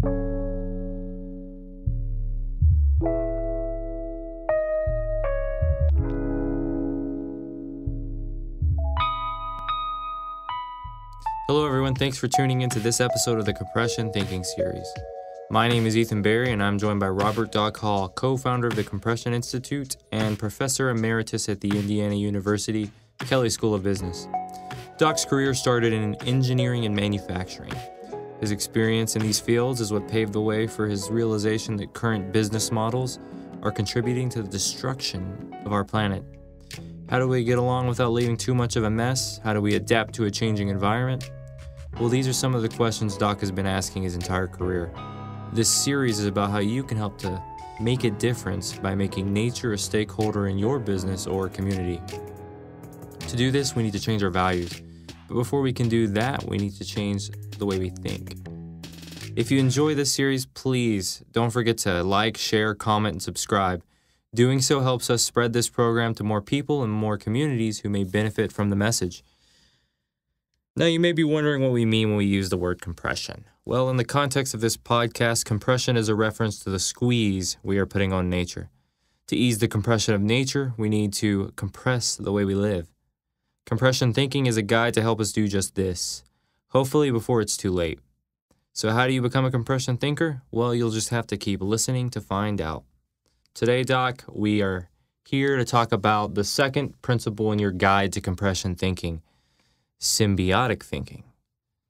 Hello everyone, thanks for tuning into this episode of the Compression Thinking Series. My name is Ethan Barry and I'm joined by Robert Doc Hall, co-founder of the Compression Institute and professor emeritus at the Indiana University Kelley School of Business. Doc's career started in engineering and manufacturing. His experience in these fields is what paved the way for his realization that current business models are contributing to the destruction of our planet. How do we get along without leaving too much of a mess? How do we adapt to a changing environment? Well, these are some of the questions Doc has been asking his entire career. This series is about how you can help to make a difference by making nature a stakeholder in your business or community. To do this, we need to change our values. But before we can do that, we need to change the way we think. If you enjoy this series, please don't forget to like, share, comment, and subscribe. Doing so helps us spread this program to more people and more communities who may benefit from the message. Now, you may be wondering what we mean when we use the word compression. Well, in the context of this podcast, compression is a reference to the squeeze we are putting on nature. To ease the compression of nature, we need to compress the way we live. Compression thinking is a guide to help us do just this, hopefully before it's too late. So how do you become a compression thinker? Well, you'll just have to keep listening to find out. Today, Doc, we are here to talk about the second principle in your guide to compression thinking. Symbiotic thinking.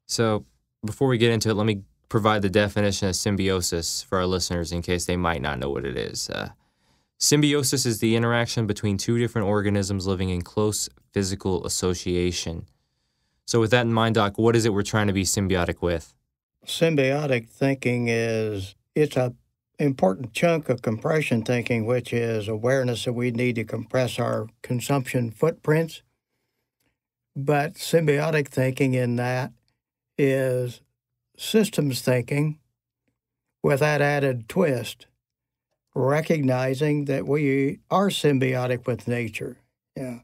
So before we get into it, let me provide the definition of symbiosis for our listeners in case they might not know what it is. Symbiosis is the interaction between two different organisms living in close physical association. So with that in mind, Doc, what is it we're trying to be symbiotic with? Symbiotic thinking is, it's an important chunk of compression thinking, which is awareness that we need to compress our consumption footprints. But symbiotic thinking in that is systems thinking with that added twist, recognizing that we are symbiotic with nature. Yeah.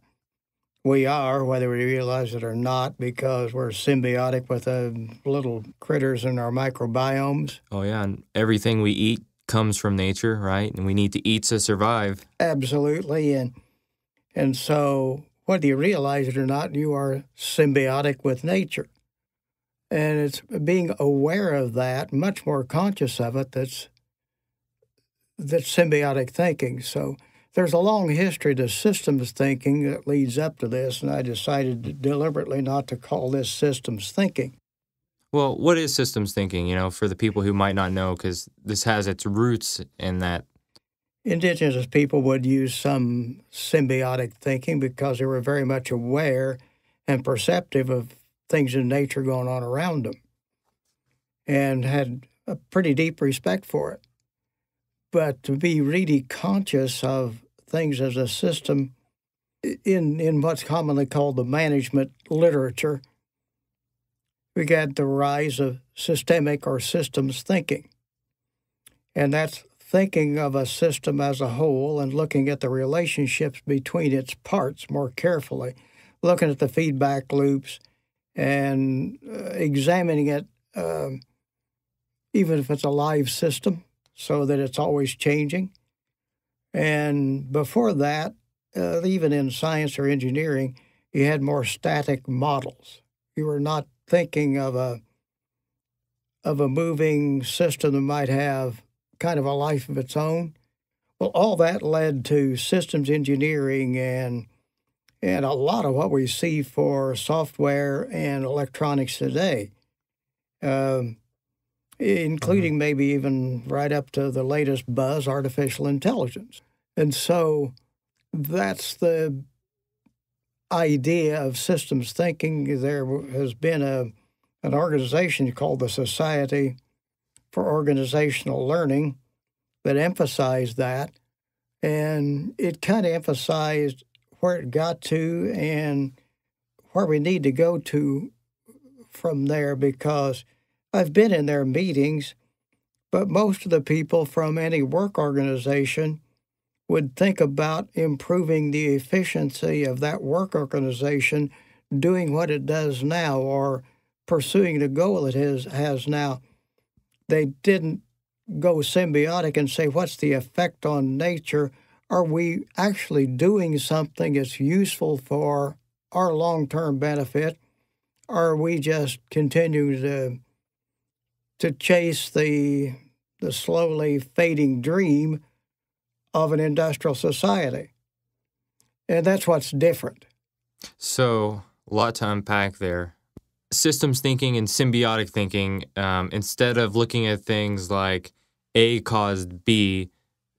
We are, whether we realize it or not, because we're symbiotic with the little critters in our microbiomes. Oh, yeah, and everything we eat comes from nature, right? And we need to eat to survive. Absolutely, and so whether you realize it or not, you are symbiotic with nature. And it's being aware of that, much more conscious of it, that's symbiotic thinking. So there's a long history to systems thinking that leads up to this, and I decided deliberately not to call this systems thinking. Well, what is systems thinking, you know, for the people who might not know, because this has its roots in that? Indigenous people would use some symbiotic thinking because they were very much aware and perceptive of things in nature going on around them and had a pretty deep respect for it. But to be really conscious of things as a system in what's commonly called the management literature, we got the rise of systemic or systems thinking. And that's thinking of a system as a whole and looking at the relationships between its parts more carefully, looking at the feedback loops and examining it, even if it's a live system, so that it's always changing. And before that, even in science or engineering, you had more static models. You were not thinking of a moving system that might have kind of a life of its own. Well, all that led to systems engineering and a lot of what we see for software and electronics today, including maybe even right up to the latest buzz, artificial intelligence. And so that's the idea of systems thinking. There has been an organization called the Society for Organizational Learning that emphasized that, and it kind of emphasized where it got to and where we need to go to from there, because I've been in their meetings, but most of the people from any work organization would think about improving the efficiency of that work organization doing what it does now or pursuing the goal it has now. they didn't go symbiotic and say, what's the effect on nature? Are we actually doing something that's useful for our long-term benefit? Are we just continuing to chase the slowly fading dream of an industrial society? And that's what's different. So a lot to unpack there. Systems thinking and symbiotic thinking, instead of looking at things like A caused B,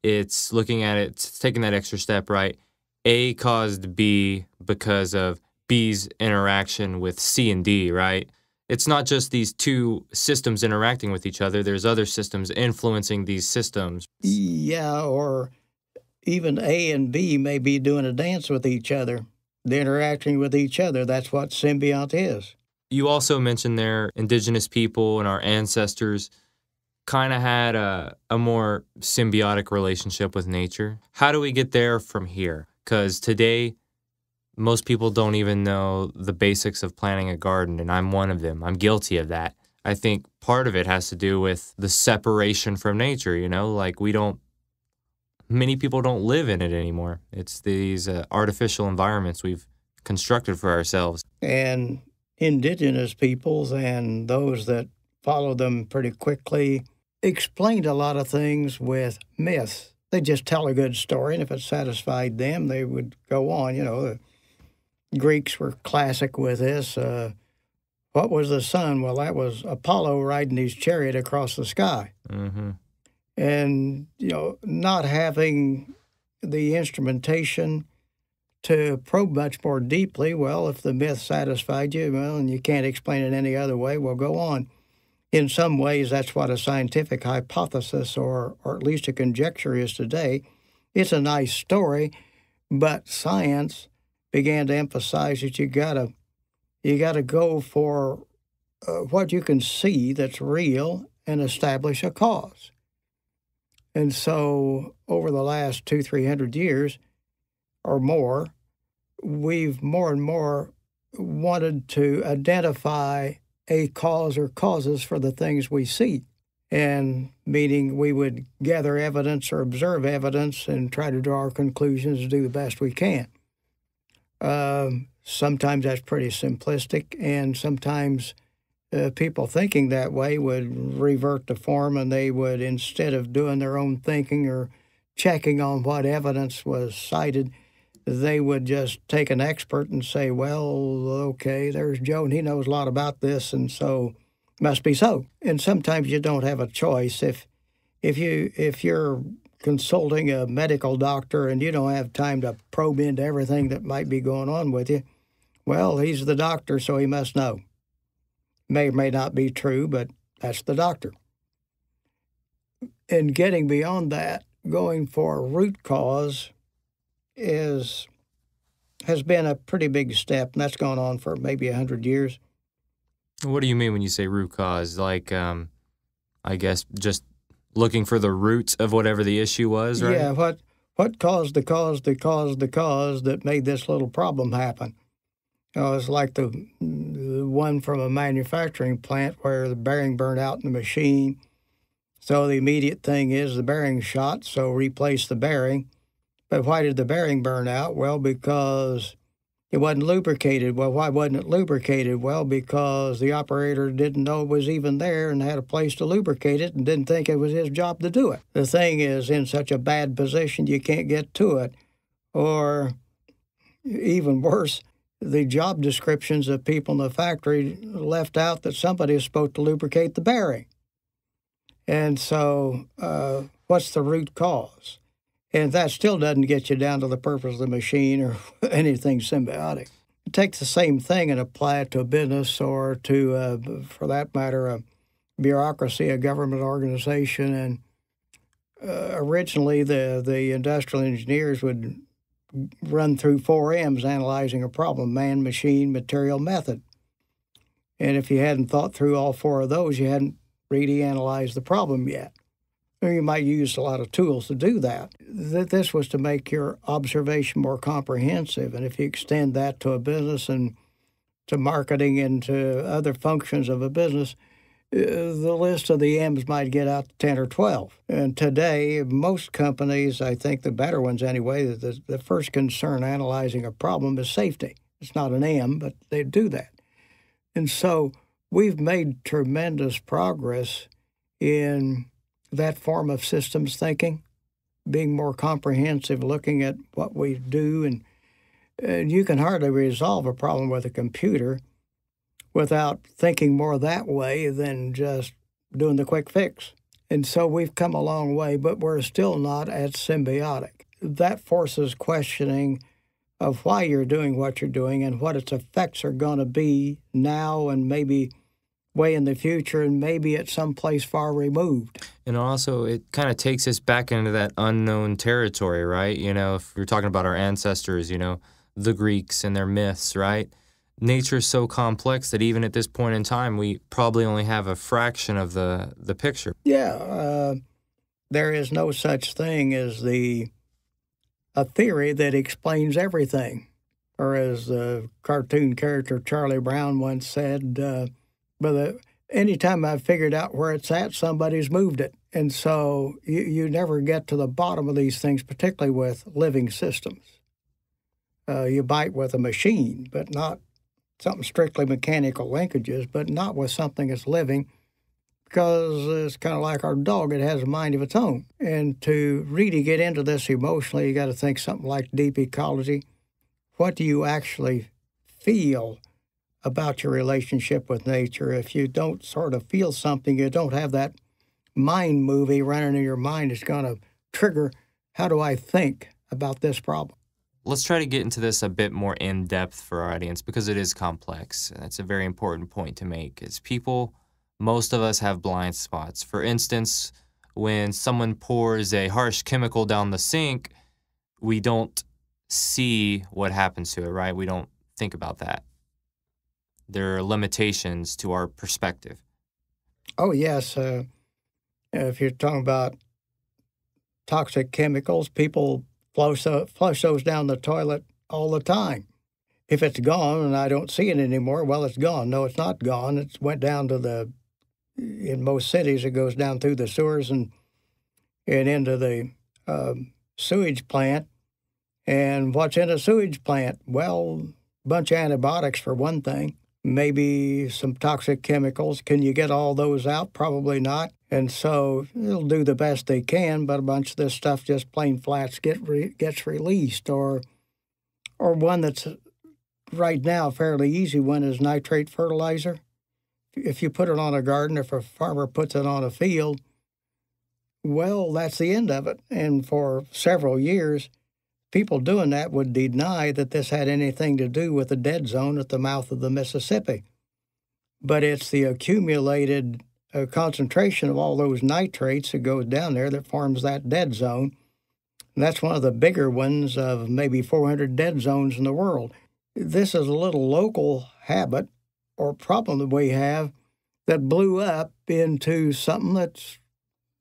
it's looking at it, it's taking that extra step, right? A caused B because of B's interaction with C and D, right? It's not just these two systems interacting with each other. There's other systems influencing these systems. Yeah, or even A and B may be doing a dance with each other. They're interacting with each other. That's what symbiont is. You also mentioned there indigenous people and our ancestors kind of had a more symbiotic relationship with nature. How do we get there from here? Because today, most people don't even know the basics of planting a garden, and I'm one of them. I'm guilty of that. I think part of it has to do with the separation from nature, you know? Like, many people don't live in it anymore. It's these artificial environments we've constructed for ourselves. And indigenous peoples and those that followed them pretty quickly explained a lot of things with myths. They just tell a good story, and if it satisfied them, they would go on, you know. Greeks were classic with this. What was the sun? Well, that was Apollo riding his chariot across the sky. Mm-hmm. And, you know, not having the instrumentation to probe much more deeply. Well, if the myth satisfied you, well, and you can't explain it any other way, well, go on. In some ways, that's what a scientific hypothesis or at least a conjecture is today. It's a nice story, but science began to emphasize that you gotta go for what you can see that's real and establish a cause. And so over the last 200-300 years or more, we've more and more wanted to identify a cause or causes for the things we see, and meaning we would gather evidence or observe evidence and try to draw our conclusions and do the best we can. Sometimes that's pretty simplistic, and sometimes people thinking that way would revert to form, and they would, instead of doing their own thinking or checking on what evidence was cited, they would just take an expert and say, well, okay, there's Joe, and he knows a lot about this, and so must be so. And sometimes you don't have a choice. If you're consulting a medical doctor and you don't have time to probe into everything that might be going on with you, well, he's the doctor, so he must know. May or may not be true, but that's the doctor. And getting beyond that, going for a root cause has been a pretty big step, and that's gone on for maybe 100 years. What do you mean when you say root cause? Like, I guess just looking for the roots of whatever the issue was, right? Yeah, what caused the cause that made this little problem happen? You know, it's like the one from a manufacturing plant where the bearing burned out in the machine. So the immediate thing is the bearing shot, so replace the bearing. But why did the bearing burn out? Well, because it wasn't lubricated. Well, why wasn't it lubricated? Well, because the operator didn't know it was even there and had a place to lubricate it and didn't think it was his job to do it. The thing is in such a bad position you can't get to it. Or even worse, the job descriptions of people in the factory left out that somebody is supposed to lubricate the bearing. And so what's the root cause? And that still doesn't get you down to the purpose of the machine or anything symbiotic. Take the same thing and apply it to a business or to, for that matter, a bureaucracy, a government organization. And originally the industrial engineers would run through 4 M's analyzing a problem: man, machine, material, method. And if you hadn't thought through all four of those, you hadn't really analyzed the problem yet. You might use a lot of tools to do that. This was to make your observation more comprehensive. And if you extend that to a business and to marketing and to other functions of a business, the list of the M's might get out to 10 or 12. And today, most companies, I think the better ones anyway, the first concern analyzing a problem is safety. It's not an M, but they do that. And so we've made tremendous progress in that form of systems thinking, being more comprehensive, looking at what we do. And you can hardly resolve a problem with a computer without thinking more that way than just doing the quick fix. And so we've come a long way, but we're still not at symbiotic. That forces questioning of why you're doing what you're doing and what its effects are going to be now and maybe way in the future and maybe at some place far removed. And also it kind of takes us back into that unknown territory, right? You know, if you're talking about our ancestors, you know, the Greeks and their myths, right? Nature is so complex that even at this point in time, we probably only have a fraction of the picture. Yeah, there is no such thing as a theory that explains everything. Or as the cartoon character Charlie Brown once said, but anytime I've figured out where it's at, somebody's moved it. And so you never get to the bottom of these things, particularly with living systems. You bite with a machine, but not something strictly mechanical linkages, but not with something that's living, because it's kind of like our dog. It has a mind of its own. And to really get into this emotionally, you got to think something like deep ecology. What do you actually feel about your relationship with nature? If you don't sort of feel something, you don't have that mind movie running in your mind that's going to trigger, how do I think about this problem? Let's try to get into this a bit more in depth for our audience because it is complex. That's a very important point to make. As people, most of us have blind spots. For instance, when someone pours a harsh chemical down the sink, we don't see what happens to it, right? We don't think about that. There are limitations to our perspective. Oh, yes. If you're talking about toxic chemicals, people flush those down the toilet all the time. If it's gone and I don't see it anymore, well, it's gone. No, it's not gone. It went down to in most cities, it goes down through the sewers and into the sewage plant. And what's in a sewage plant? Well, a bunch of antibiotics for one thing, maybe some toxic chemicals. Can you get all those out? Probably not. And so they'll do the best they can, but a bunch of this stuff just plain flats gets released. Or one that's right now a fairly easy one is nitrate fertilizer. If you put it on a garden, if a farmer puts it on a field, well, that's the end of it. And for several years, people doing that would deny that this had anything to do with the dead zone at the mouth of the Mississippi. But it's the accumulated concentration of all those nitrates that goes down there that forms that dead zone. And that's one of the bigger ones of maybe 400 dead zones in the world. This is a little local habit or problem that we have that blew up into something that's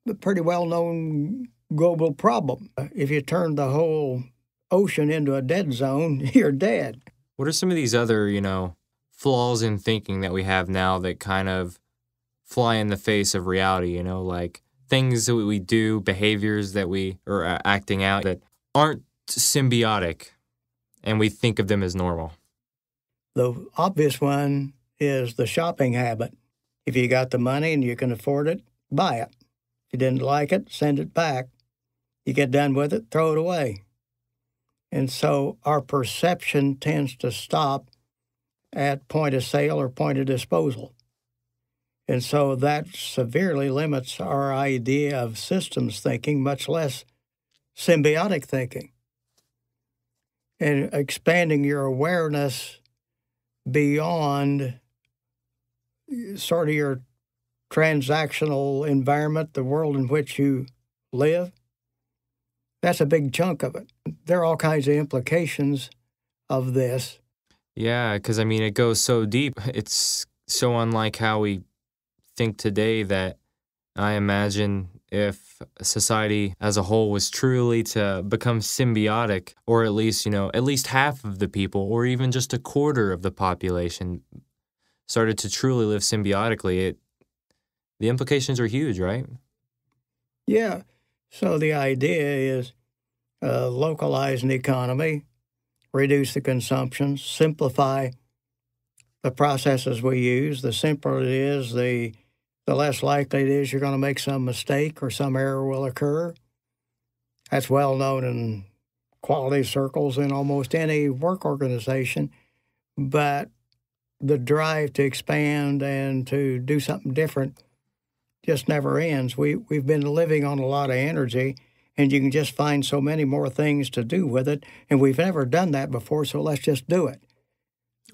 a pretty well-known global problem. If you turn the whole ocean into a dead zone, you're dead. What are some of these other, you know, flaws in thinking that we have now that kind of fly in the face of reality, you know, like things that we do, behaviors that we are acting out that aren't symbiotic, and we think of them as normal? The obvious one is the shopping habit. If you got the money and you can afford it, buy it. If you didn't like it, send it back. You get done with it, throw it away. And so our perception tends to stop at point of sale or point of disposal. And so that severely limits our idea of systems thinking, much less symbiotic thinking. And expanding your awareness beyond sort of your transactional environment, the world in which you live, that's a big chunk of it. There are all kinds of implications of this. Yeah, because, I mean, it goes so deep. It's so unlike how we think today that I imagine if society as a whole was truly to become symbiotic, or at least, you know, at least half of the people or even just a quarter of the population started to truly live symbiotically, it the implications are huge, right? Yeah. So the idea is localize an economy, reduce the consumption, simplify the processes we use. The simpler it is, the less likely it is you're going to make some mistake or some error will occur. That's well known in quality circles in almost any work organization. But the drive to expand and to do something different just never ends. We've been living on a lot of energy, and you can just find so many more things to do with it. And we've never done that before, so let's just do it.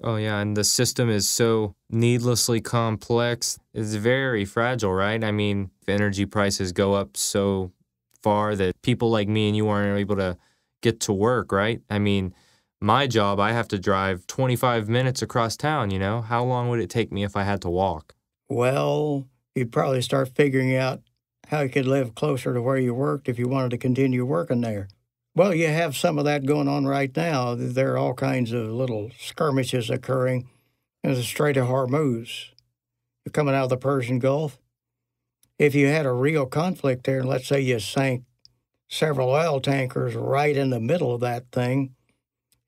Oh, yeah, and the system is so needlessly complex. It's very fragile, right? I mean, if energy prices go up so far that people like me and you aren't able to get to work, right? I mean, my job, I have to drive 25 minutes across town, you know? How long would it take me if I had to walk? Well, you'd probably start figuring out how you could live closer to where you worked if you wanted to continue working there. Well, you have some of that going on right now. There are all kinds of little skirmishes occurring in the Strait of Hormuz. You're coming out of the Persian Gulf. If you had a real conflict there, and let's say you sank several oil tankers right in the middle of that thing,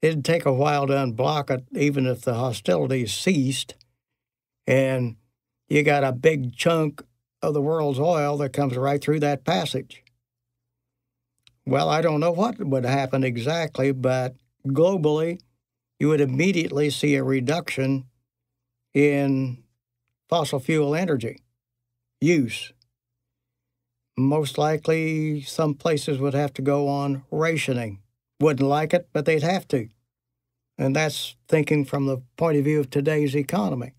it'd take a while to unblock it, even if the hostilities ceased. And you got a big chunk of the world's oil that comes right through that passage. Well, I don't know what would happen exactly, but globally, you would immediately see a reduction in fossil fuel energy use. Most likely, some places would have to go on rationing. Wouldn't like it, but they'd have to. And that's thinking from the point of view of today's economy.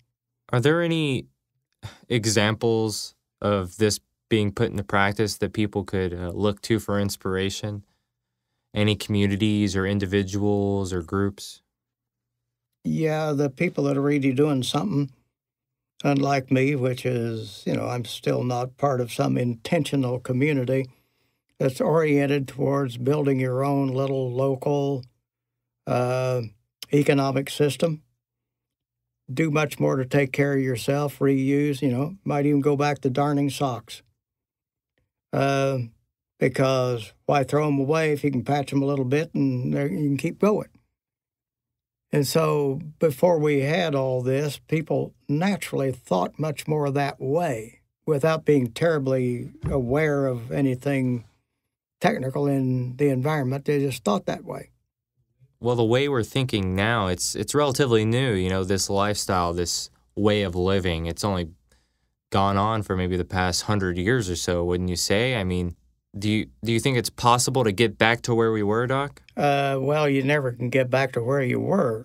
Are there any examples of this being put into practice that people could look to for inspiration? Any communities or individuals or groups? Yeah, the people that are really doing something, unlike me, which is, you know, I'm still not part of some intentional community that's oriented towards building your own little local economic system. Do much more to take care of yourself, reuse, you know, might even go back to darning socks. Because why throw them away if you can patch them a little bit and you can keep going? And so before we had all this, people naturally thought much more that way without being terribly aware of anything technical in the environment. They just thought that way. Well, the way we're thinking now, it's relatively new, you know, this lifestyle, this way of living. It's only gone on for maybe the past 100 years or so, wouldn't you say? I mean, do you think it's possible to get back to where we were, Doc? Well, you never can get back to where you were.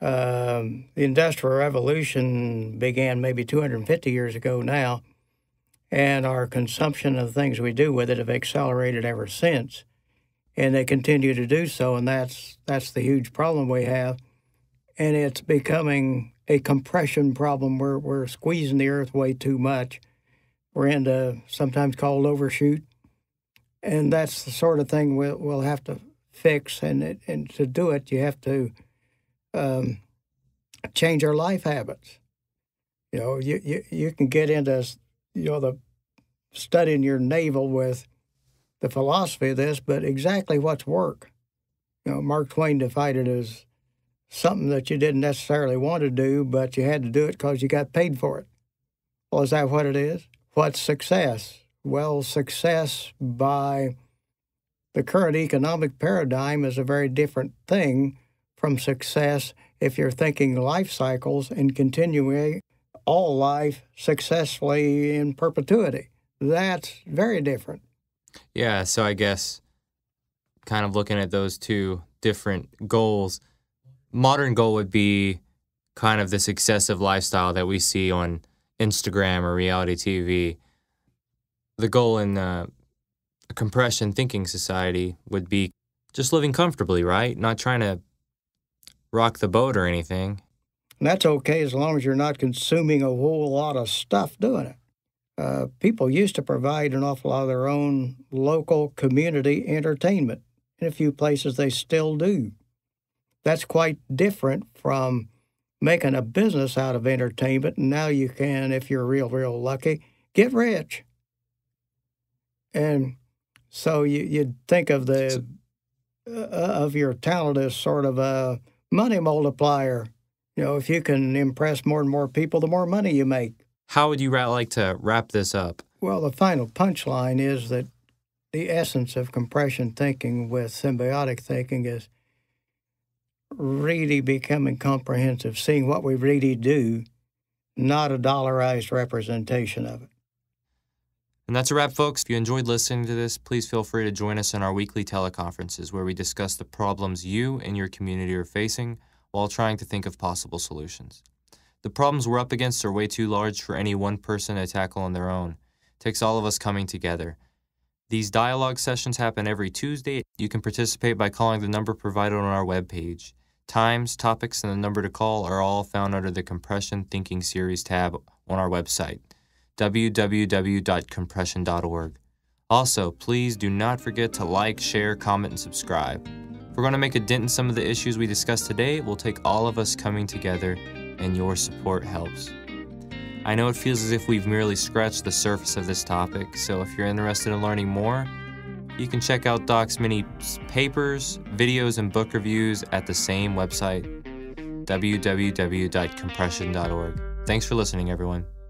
The Industrial Revolution began maybe 250 years ago now, and our consumption of the things we do with it have accelerated ever since. And they continue to do so, and that's the huge problem we have. And it's becoming a compression problem. We're squeezing the earth way too much. We're into sometimes called overshoot. And that's the sort of thing we'll have to fix. And to do it, you have to change our life habits. You know, you can get into, you know, the studying your navel with the philosophy of this, but exactly what's work. You know, Mark Twain defined it as something that you didn't necessarily want to do, but you had to do it because you got paid for it. Well, is that what it is? What's success? Well, success by the current economic paradigm is a very different thing from success if you're thinking life cycles and continuing all life successfully in perpetuity. That's very different. Yeah, so I guess kind of looking at those two different goals, modern goal would be kind of this excessive lifestyle that we see on Instagram or reality TV. The goal in a compression thinking society would be just living comfortably, right? Not trying to rock the boat or anything. And that's okay as long as you're not consuming a whole lot of stuff doing it. People used to provide an awful lot of their own local community entertainment. In a few places, they still do. That's quite different from making a business out of entertainment. And now you can, if you're real lucky, get rich. And so you'd think of the of your talent as sort of a money multiplier. You know, if you can impress more and more people, the more money you make. How would you like to wrap this up? Well, the final punchline is that the essence of compression thinking with symbiotic thinking is really becoming comprehensive, seeing what we really do, not a dollarized representation of it. And that's a wrap, folks. If you enjoyed listening to this, please feel free to join us in our weekly teleconferences where we discuss the problems you and your community are facing while trying to think of possible solutions. The problems we're up against are way too large for any one person to tackle on their own. It takes all of us coming together. These dialogue sessions happen every Tuesday. You can participate by calling the number provided on our webpage. Times, topics, and the number to call are all found under the Compression Thinking Series tab on our website, www.compression.org. Also, please do not forget to like, share, comment, and subscribe. If we're going to make a dent in some of the issues we discussed today, it will take all of us coming together, and your support helps. I know it feels as if we've merely scratched the surface of this topic, so if you're interested in learning more, you can check out Doc's many papers, videos, and book reviews at the same website, www.compression.org. Thanks for listening, everyone.